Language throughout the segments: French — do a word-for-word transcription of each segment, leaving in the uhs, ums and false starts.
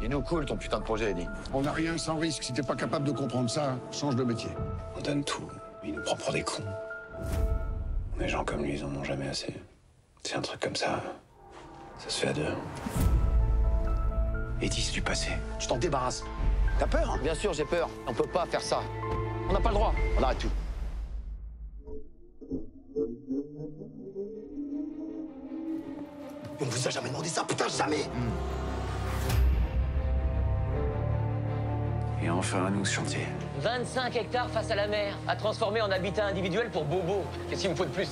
Il nous coule ton putain de projet, Eddy. On n'a rien sans risque. Si t'es pas capable de comprendre ça, change de métier. On donne tout. Il nous prend pour des cons. Des gens comme lui, ils en ont jamais assez. C'est un truc comme ça. Ça se fait à deux. Eddy, c'est du passé. Tu t'en débarrasses. T'as peur, hein? Bien sûr, j'ai peur. On peut pas faire ça. On n'a pas le droit. On arrête tout. On vous a jamais demandé ça, putain, jamais! Et enfin, à nous, ce chantier. vingt-cinq hectares face à la mer, à transformer en habitat individuel pour Bobo. Qu'est-ce qu'il me faut de plus?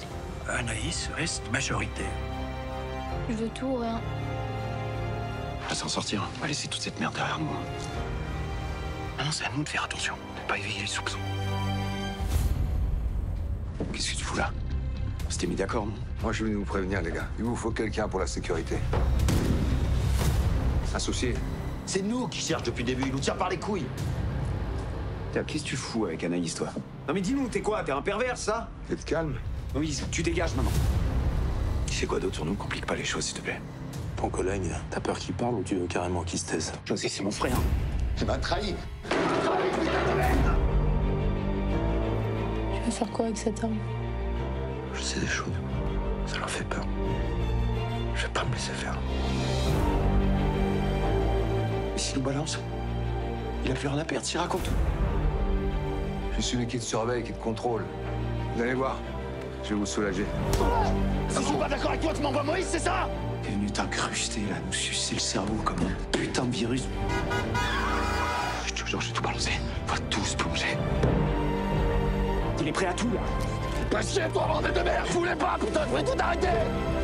Anaïs reste majorité. Je veux tout ou rien. On va s'en sortir. On va laisser toute cette merde derrière nous. Maintenant, c'est à nous de faire attention, de ne pas éveiller les soupçons. Qu'est-ce que tu fous là? On s'était mis d'accord, non? Moi, je vais vous prévenir, les gars. Il vous faut quelqu'un pour la sécurité. Associé. C'est nous qui cherchent depuis le début, il nous tire par les couilles. Qu'est-ce que tu fous avec Anaïs, toi? Non mais dis-nous, t'es quoi? T'es un pervers, ça? T'es calme. Moïse, tu dégages maintenant. Tu sais quoi d'autre sur nous? Complique pas les choses, s'il te plaît. Ton collègue, t'as peur qu'il parle ou tu veux carrément qu'il se taise? José, c'est mon frère. Tu m'as trahi. Tu veux faire quoi avec cette arme? Je sais des choses. Ça leur fait peur. Je vais pas me laisser faire. Et s'il nous balance, il a plus rien à perdre, s'il raconte. Je suis celui qui te surveille, qui te contrôle. Vous allez voir, je vais vous soulager. Si je suis pas d'accord avec toi, tu m'envoies Moïse, c'est ça? T'es venu t'incruster là, nous sucer le cerveau comme un putain de virus. Je te jure, je vais tout balancer. On va tous plonger. Il est prêt à tout là. Pas chier toi, bordel de merde! Je voulais pas, putain, je voulais tout arrêter!